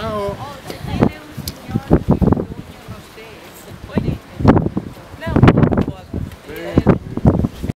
Ciao.